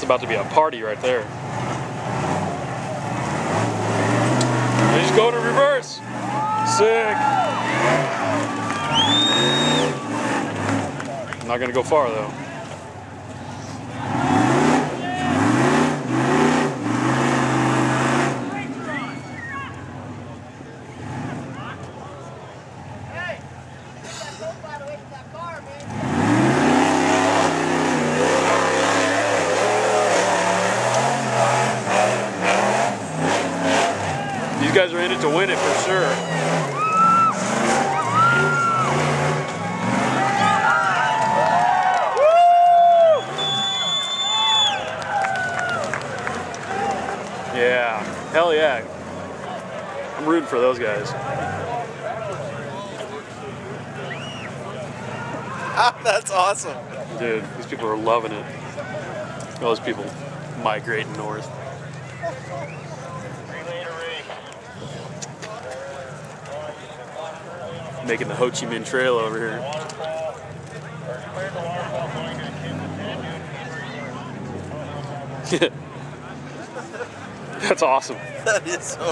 It's about to be a party right there. They just go to reverse. Sick. I'm not gonna go far though. These guys are in it to win it for sure. Woo! Yeah, hell yeah. I'm rooting for those guys. That's awesome. Dude, these people are loving it. All those people migrating north. Making the Ho Chi Minh Trail over here. That's awesome. That is awesome.